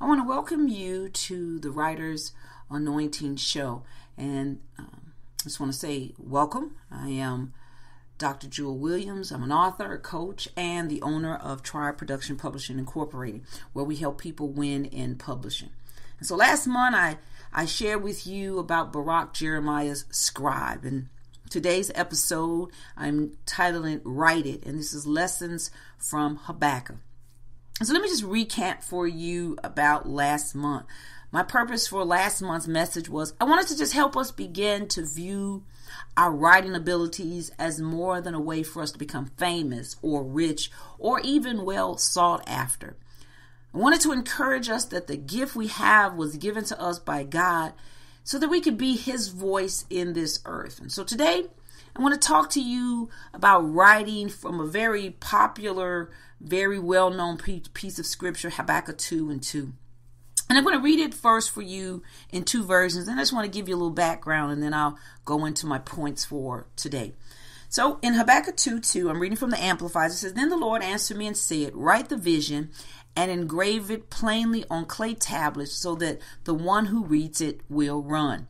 I want to welcome you to the Writers Anointing Show, and I just want to say welcome. I am Dr. Jewel Williams. I'm an author, a coach, and the owner of Tribe Production Publishing Incorporated, where we help people win in publishing. And so last month I shared with you about Barak Jeremiah's scribe, and today's episode I'm titling Write It, and this is Lessons from Habakkuk. So let me just recap for you about last month. My purpose for last month's message was I wanted to just help us begin to view our writing abilities as more than a way for us to become famous or rich or even well sought after. I wanted to encourage us that the gift we have was given to us by God so that we could be His voice in this earth. And so today, I want to talk to you about writing from a very popular, very well-known piece of scripture, Habakkuk 2:2. And I'm going to read it first for you in two versions, and I just want to give you a little background, and then I'll go into my points for today. So in Habakkuk 2:2, I'm reading from the Amplified. It says, "Then the Lord answered me and said, write the vision and engrave it plainly on clay tablets so that the one who reads it will run."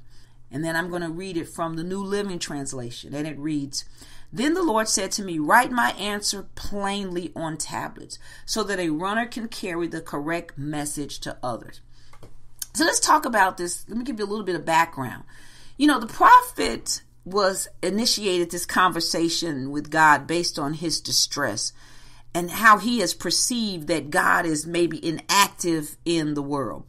And then I'm going to read it from the New Living Translation, and it reads, "Then the Lord said to me, write my answer plainly on tablets so that a runner can carry the correct message to others." So let's talk about this. Let me give you a little bit of background. You know, the prophet initiated this conversation with God based on his distress and how he has perceived that God is maybe inactive in the world.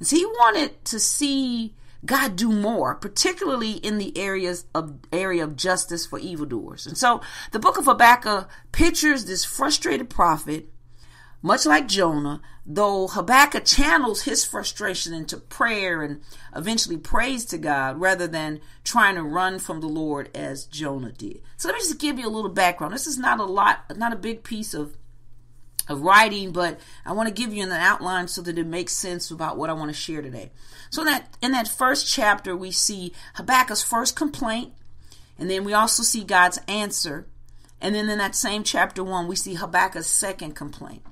And so he wanted to see God do more, particularly in the area of justice for evildoers. And so the book of Habakkuk pictures this frustrated prophet, much like Jonah, though Habakkuk channels his frustration into prayer and eventually praise to God rather than trying to run from the Lord as Jonah did. So let me just give you a little background. This is not a big piece of writing, but I want to give you an outline so that it makes sense about what I want to share today. So that in that first chapter, we see Habakkuk's first complaint, and then we also see God's answer. And then in that same chapter 1, we see Habakkuk's second complaint.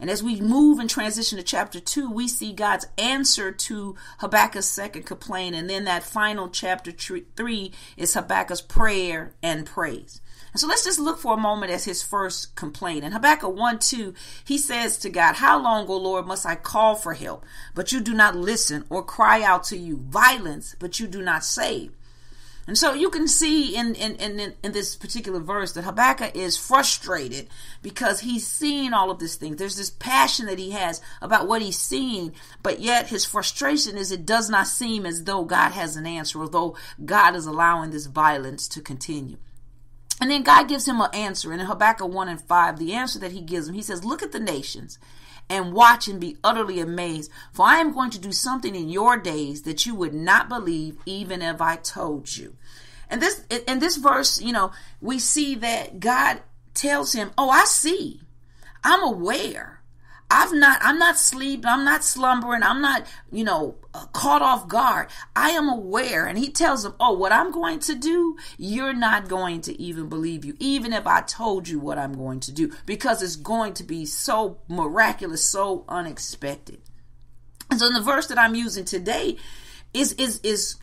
And as we move and transition to chapter 2, we see God's answer to Habakkuk's second complaint. And then that final chapter 3 is Habakkuk's prayer and praise. And so let's just look for a moment at his first complaint. In Habakkuk 1:2, he says to God, "How long, O Lord, must I call for help, but you do not listen, or cry out to you, violence, but you do not save?" And so you can see in this particular verse that Habakkuk is frustrated because he's seeing all of these things. There's this passion that he has about what he's seeing, but yet his frustration is it does not seem as though God has an answer, although God is allowing this violence to continue. And then God gives him an answer. And in Habakkuk 1:5, the answer that he gives him, he says, "Look at the nations and watch and be utterly amazed, for I am going to do something in your days that you would not believe even if I told you." And this, in this verse, you know, we see that God tells him, "Oh, I see. I'm aware. I'm not sleeping. I'm not slumbering. I'm not, you know, caught off guard. I am aware." And he tells him, "Oh, what I'm going to do, you're not going to even believe you, even if I told you what I'm going to do, because it's going to be so miraculous, so unexpected." And so in the verse that I'm using today is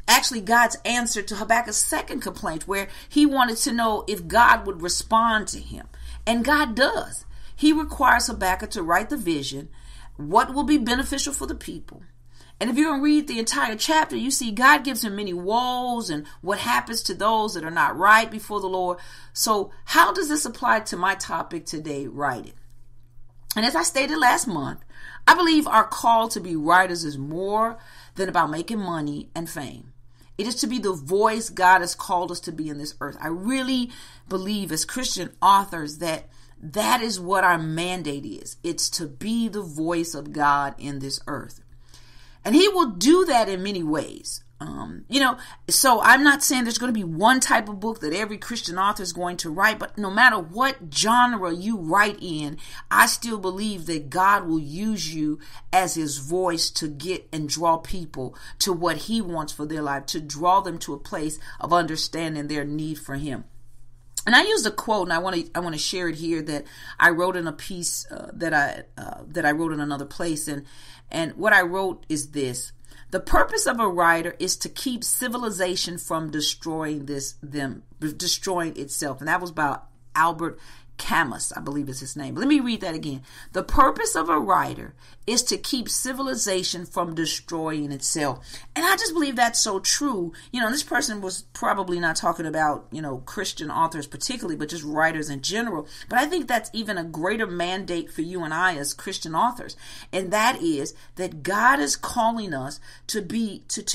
actually God's answer to Habakkuk's second complaint, where he wanted to know if God would respond to him. And God does. He requires Habakkuk to write the vision, what will be beneficial for the people. And if you're going to read the entire chapter, you see God gives him many woes and what happens to those that are not right before the Lord. So how does this apply to my topic today, Write It? And as I stated last month, I believe our call to be writers is more than about making money and fame. It is to be the voice God has called us to be in this earth. I really believe as Christian authors that is what our mandate is. It's to be the voice of God in this earth. And he will do that in many ways. So I'm not saying there's going to be one type of book that every Christian author is going to write, but no matter what genre you write in, I still believe that God will use you as his voice to get and draw people to what he wants for their life, to draw them to a place of understanding their need for him. And I used a quote, and I want to share it here, that I wrote in a piece that I wrote in another place, and what I wrote is this: the purpose of a writer is to keep civilization from destroying itself. And that was by Albert Camus, I believe is his name. But let me read that again. The purpose of a writer is to keep civilization from destroying itself. And I just believe that's so true. You know, this person was probably not talking about, you know, Christian authors particularly, but just writers in general. But I think that's even a greater mandate for you and I as Christian authors. And that is that God is calling us to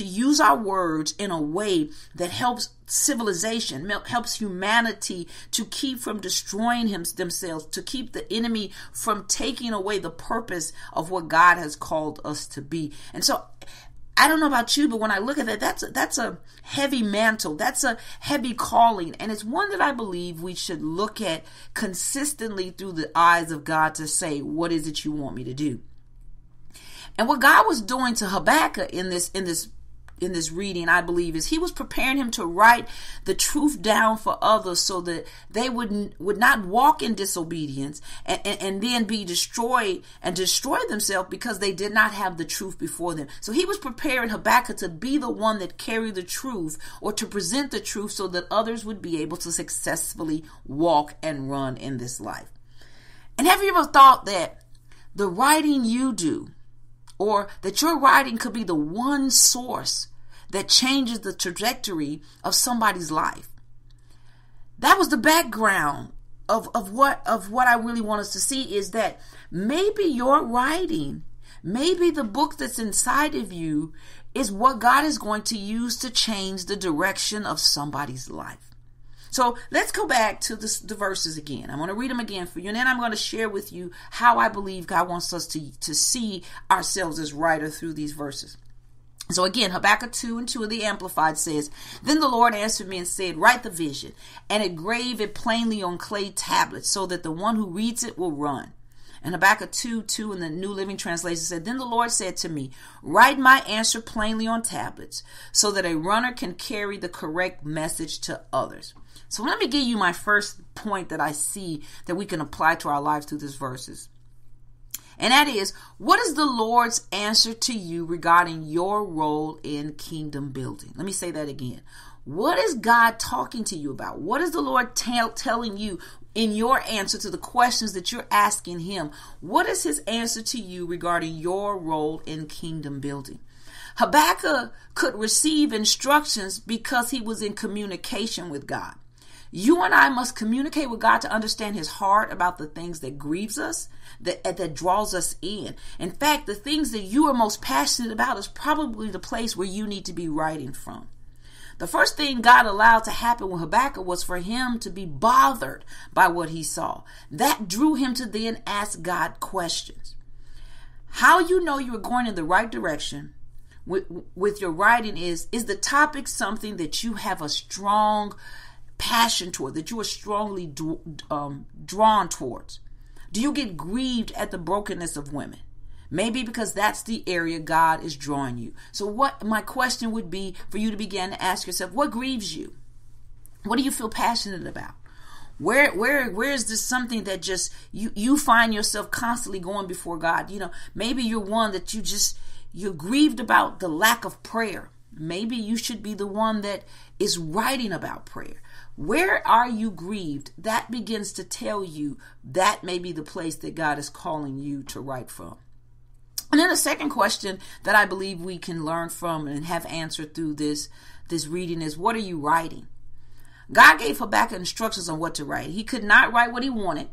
use our words in a way that helps civilization, helps humanity to keep from destroying themselves, to keep the enemy from taking away the purpose of what God has called us to be. And so I don't know about you, but when I look at that, that's a heavy mantle. That's a heavy calling. And it's one that I believe we should look at consistently through the eyes of God to say, what is it you want me to do? And what God was doing to Habakkuk in this reading, I believe, is he was preparing him to write the truth down for others so that they would not walk in disobedience and then be destroyed and destroy themselves because they did not have the truth before them. So he was preparing Habakkuk to be the one that carried the truth, or to present the truth, so that others would be able to successfully walk and run in this life. And have you ever thought that the writing you do, or that your writing, could be the one source that changes the trajectory of somebody's life? That was the background of what I really want us to see, is that maybe your writing, maybe the book that's inside of you, is what God is going to use to change the direction of somebody's life. So let's go back to the verses again. I'm going to read them again for you, and then I'm going to share with you how I believe God wants us to see ourselves as writers through these verses. So again, Habakkuk 2:2 of the Amplified says, "Then the Lord answered me and said, write the vision, and engrave it plainly on clay tablets, so that the one who reads it will run." And Habakkuk 2:2 in the New Living Translation said, "Then the Lord said to me, write my answer plainly on tablets, so that a runner can carry the correct message to others." So let me give you my first point that I see that we can apply to our lives through these verses. And that is, what is the Lord's answer to you regarding your role in kingdom building? Let me say that again. What is God talking to you about? What is the Lord telling you in your answer to the questions that you're asking him? What is his answer to you regarding your role in kingdom building? Habakkuk could receive instructions because he was in communication with God. You and I must communicate with God to understand his heart about the things that grieves us, that draws us in. In fact, the things that you are most passionate about is probably the place where you need to be writing from. The first thing God allowed to happen with Habakkuk was for him to be bothered by what he saw. That drew him to then ask God questions. How you know you're going in the right direction with your writing is the topic something that you have a strong passion toward, that you are strongly drawn towards? Do you get grieved at the brokenness of women? Maybe because that's the area God is drawing you. So what my question would be for you to begin to ask yourself, what grieves you? What do you feel passionate about? Where is this something that just you find yourself constantly going before God? You know, maybe you're one that you're grieved about the lack of prayer. Maybe you should be the one that is writing about prayer. Where are you grieved? That begins to tell you that may be the place that God is calling you to write from. And then the second question that I believe we can learn from and have answered through this reading is, what are you writing? God gave Habakkuk instructions on what to write. He could not write what he wanted.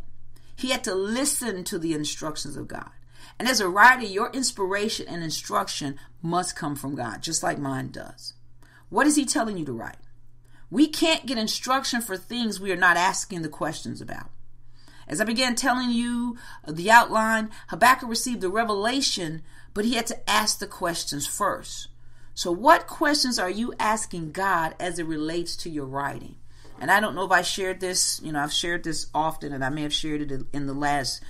He had to listen to the instructions of God. And as a writer, your inspiration and instruction must come from God, just like mine does. What is he telling you to write? We can't get instruction for things we are not asking the questions about. As I began telling you the outline, Habakkuk received the revelation, but he had to ask the questions first. So what questions are you asking God as it relates to your writing? and I don't know if I shared this, you know, I've shared this often, and I may have shared it in the last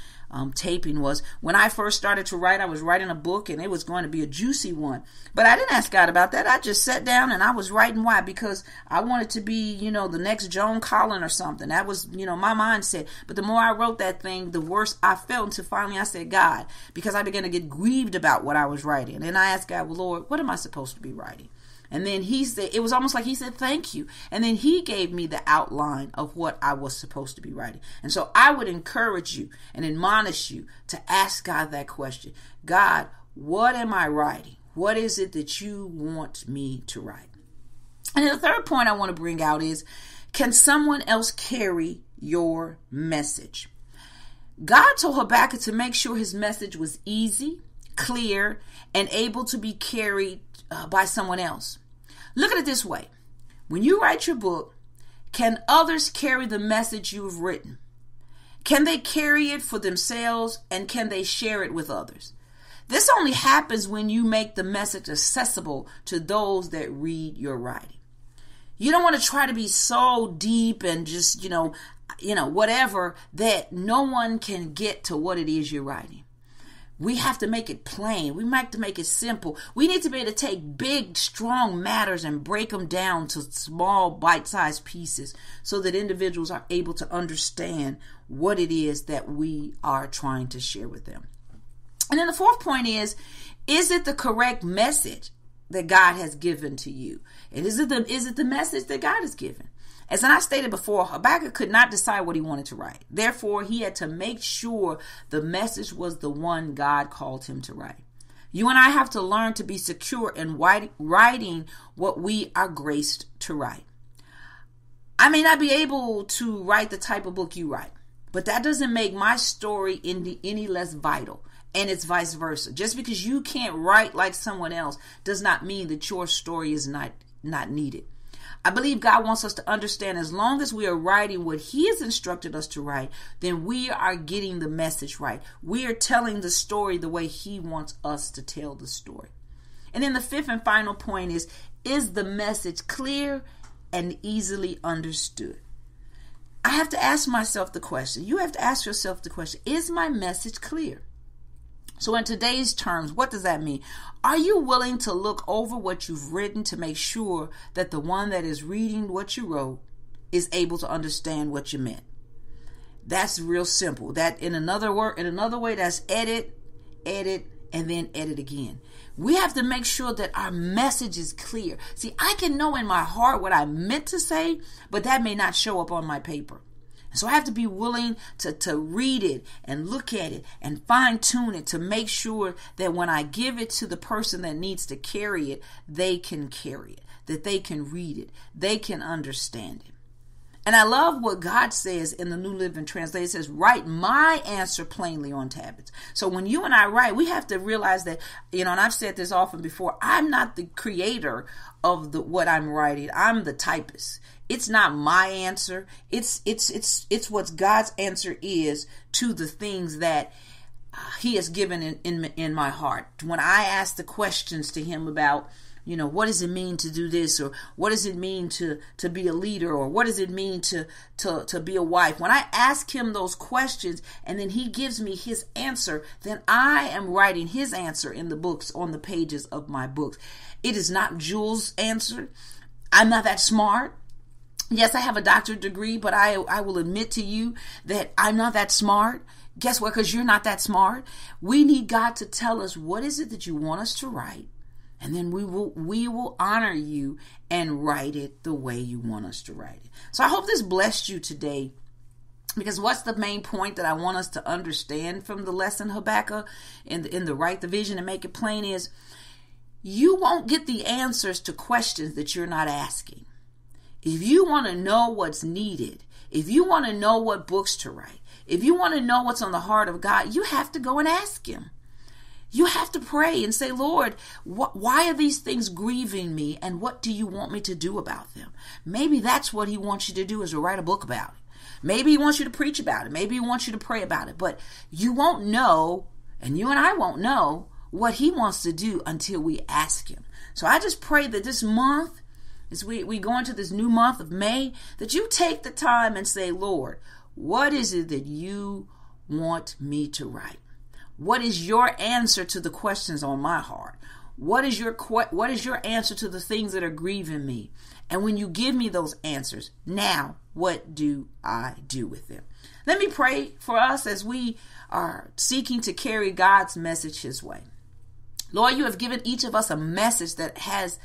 taping, was when I first started to write, I was writing a book, and it was going to be a juicy one, but I didn't ask God about that. I just sat down and I was writing. Why? Because I wanted to be, you know, the next Joan Collin or something. That was, you know, my mindset. But the more I wrote that thing, the worse I felt, until finally I said, God, because I began to get grieved about what I was writing, and I asked God, well, Lord, what am I supposed to be writing? And then he said, it was almost like he said, thank you. And then he gave me the outline of what I was supposed to be writing. And so I would encourage you and admonish you to ask God that question. God, what am I writing? What is it that you want me to write? And the third point I want to bring out is, can someone else carry your message? God told Habakkuk to make sure his message was easy, clear, and able to be carried by someone else. Look at it this way. When you write your book, can others carry the message you've written? Can they carry it for themselves, and can they share it with others? This only happens when you make the message accessible to those that read your writing. You don't want to try to be so deep and just, you know, whatever, that no one can get to what it is you're writing. We have to make it plain. We have to make it simple. We need to be able to take big, strong matters and break them down to small, bite-sized pieces so that individuals are able to understand what it is that we are trying to share with them. And then the fourth point is it the correct message that God has given to you? And is it the message that God has given? As I stated before, Habakkuk could not decide what he wanted to write. Therefore, he had to make sure the message was the one God called him to write. You and I have to learn to be secure in writing what we are graced to write. I may not be able to write the type of book you write, but that doesn't make my story any less vital. And it's vice versa. Just because you can't write like someone else does not mean that your story is not needed. I believe God wants us to understand, as long as we are writing what he has instructed us to write, then we are getting the message right. We are telling the story the way he wants us to tell the story. And then the fifth and final point is the message clear and easily understood? I have to ask myself the question. You have to ask yourself the question, is my message clear? So in today's terms, what does that mean? Are you willing to look over what you've written to make sure that the one that is reading what you wrote is able to understand what you meant? That's real simple. That, in another way, that's edit, and then edit again. We have to make sure that our message is clear. See, I can know in my heart what I meant to say, but that may not show up on my paper. So I have to be willing to read it and look at it and fine-tune it to make sure that when I give it to the person that needs to carry it, they can carry it, that they can read it, they can understand it. And I love what God says in the New Living Translation. It says, write my answer plainly on tablets. So when you and I write, we have to realize that, you know, and I've said this often before, I'm not the creator of what I'm writing. I'm the typist. It's not my answer. It's what God's answer is to the things that he has given in my heart. When I ask the questions to him about, you know, what does it mean to do this? Or what does it mean to be a leader? Or what does it mean to be a wife? When I ask him those questions and then he gives me his answer, then I am writing his answer in the books, on the pages of my books. It is not Jewel's answer. I'm not that smart. Yes, I have a doctorate degree, but I will admit to you that I'm not that smart. Guess what? Because you're not that smart. We need God to tell us, what is it that you want us to write? And then we will honor you and write it the way you want us to write it. So I hope this blessed you today, because what's the main point that I want us to understand from the lesson, Habakkuk, in the Write the Vision and Make It Plain, is you won't get the answers to questions that you're not asking. If you want to know what's needed, if you want to know what books to write, if you want to know what's on the heart of God, you have to go and ask him. You have to pray and say, Lord, why are these things grieving me, and what do you want me to do about them? Maybe that's what he wants you to do, is to write a book about it. Maybe he wants you to preach about it. Maybe he wants you to pray about it. But you won't know, and you and I won't know, what he wants to do until we ask him. So I just pray that this month, as we go into this new month of May, that you take the time and say, Lord, what is it that you want me to write? What is your answer to the questions on my heart? What is your answer to the things that are grieving me? And when you give me those answers, now what do I do with them? Let me pray for us as we are seeking to carry God's message His way. Lord, you have given each of us a message that has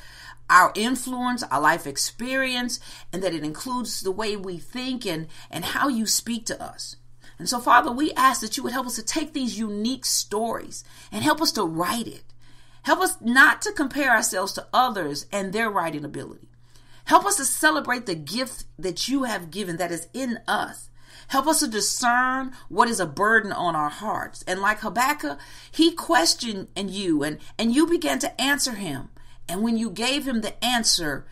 our influence, our life experience, and that it includes the way we think and how you speak to us. And so, Father, we ask that you would help us to take these unique stories and help us to write it. Help us not to compare ourselves to others and their writing ability. Help us to celebrate the gift that you have given that is in us. Help us to discern what is a burden on our hearts. And like Habakkuk, he questioned you, and you began to answer him. And when you gave him the answer,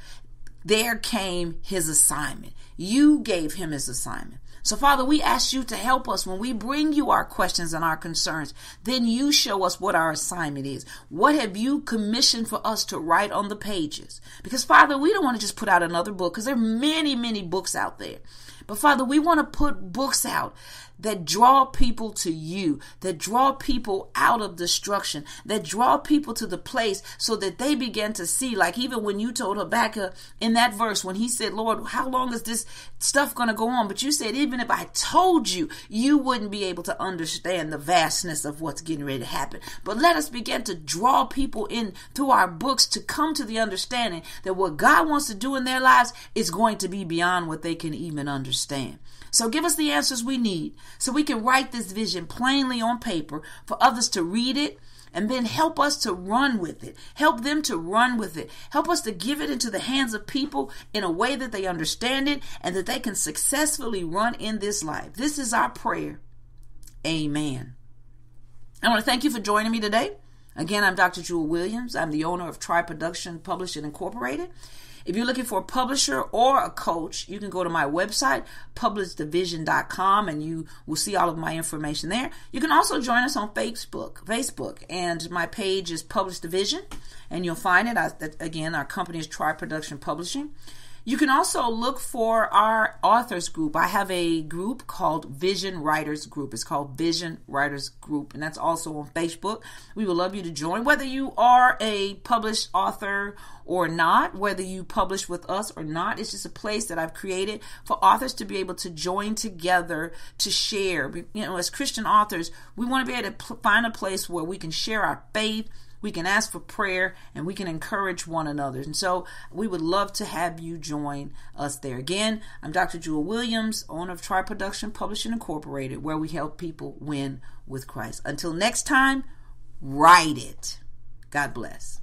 there came his assignment. You gave him his assignment. So, Father, we ask you to help us when we bring you our questions and our concerns. Then you show us what our assignment is. What have you commissioned for us to write on the pages? Because, Father, we don't want to just put out another book, because there are many, many books out there. But, Father, we want to put books out that draw people to you, that draw people out of destruction, that draw people to the place so that they begin to see, like even when you told Habakkuk in that verse, when he said, Lord, how long is this stuff going to go on? But you said, even if I told you, you wouldn't be able to understand the vastness of what's getting ready to happen. But let us begin to draw people in through our books to come to the understanding that what God wants to do in their lives is going to be beyond what they can even understand. So give us the answers we need so we can write this vision plainly on paper for others to read it, and then help us to run with it. Help them to run with it. Help us to give it into the hands of people in a way that they understand it and that they can successfully run in this life. This is our prayer. Amen. I want to thank you for joining me today. Again, I'm Dr. Jewel Williams. I'm the owner of Tribe Production Publishing Incorporated. If you're looking for a publisher or a coach, you can go to my website, PublishTheVision.com, and you will see all of my information there. You can also join us on Facebook, and my page is Publish the Vision, and you'll find it. Again, our company is Tribe Production Publishing. You can also look for our authors group. I have a group called Vision Writers Group. It's called Vision Writers Group, and that's also on Facebook. We would love you to join, whether you are a published author or not, whether you publish with us or not. It's just a place that I've created for authors to be able to join together to share. You know, as Christian authors, we want to be able to find a place where we can share our faith, we can ask for prayer, and we can encourage one another. And so we would love to have you join us there. Again, I'm Dr. Jewel Williams, owner of Tribe Production Publishing Incorporated, where we help people win with Christ. Until next time, write it. God bless.